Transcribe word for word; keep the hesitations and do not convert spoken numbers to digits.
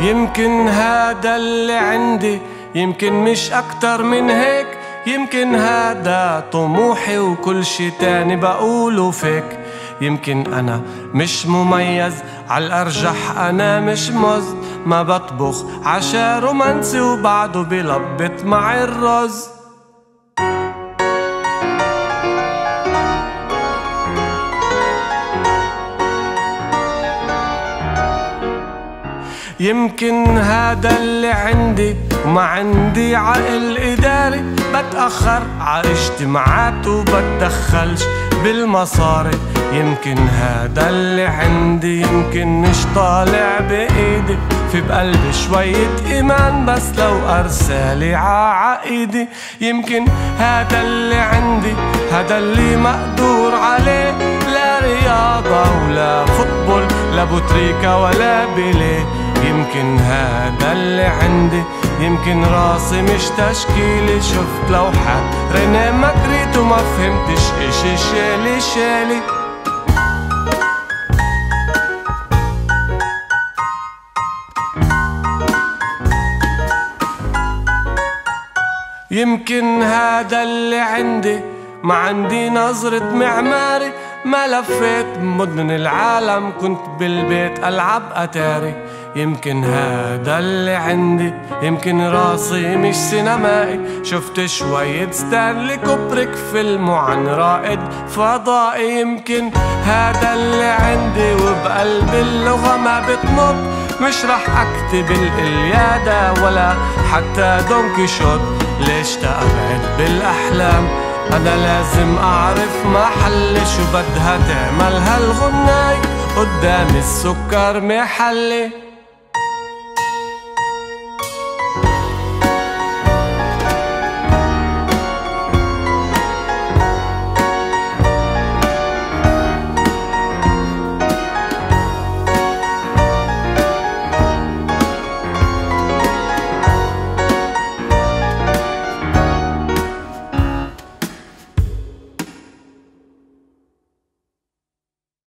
يمكن هذا اللي عندي، يمكن مش أكتر من هيك، يمكن هذا طموحي وكل شي تاني بقوله فيك. يمكن أنا مش مميز، عالأرجح أنا مش مزد، ما بطبخ عشا رومانسي وبعده بلبط مع الرز. يمكن هذا اللي عندي وما عندي عقل إداري، بتأخر على اجتماعات وبتدخلش بالمصاري. يمكن هذا اللي عندي، يمكن مش طالع بإيدي، في بقلبي شوية إيمان بس لو أرسالي ععقيدي. يمكن هذا اللي عندي، هذا اللي مقدور عليه، لا رياضة ولا فوتبول، لا بوتريكا ولا بيليه. يمكن هذا اللي عندي، يمكن راسي مش تشكيلي، شفت لوحات رينيه ماغريت وما فهمتش إشي، شالي شالي. يمكن هذا اللي عندي، ما عندي نظرة معماري، ما لفيت مدن العالم، كنت بالبيت ألعب أتاري. يمكن هذا اللي عندي، يمكن راسي مش سينمائي، شفت شوية ستانلي كوبريك فيلم عن رائد فضائي. يمكن هذا اللي عندي، وبقلب اللغة ما بتنط، مش رح أكتب الإليادة ولا حتى دون كيشوت. ليش تقعد بالأحلام؟ أنا لازم أعرف محلي، شو بدها تعمل هالغناي قدام السكر محلي.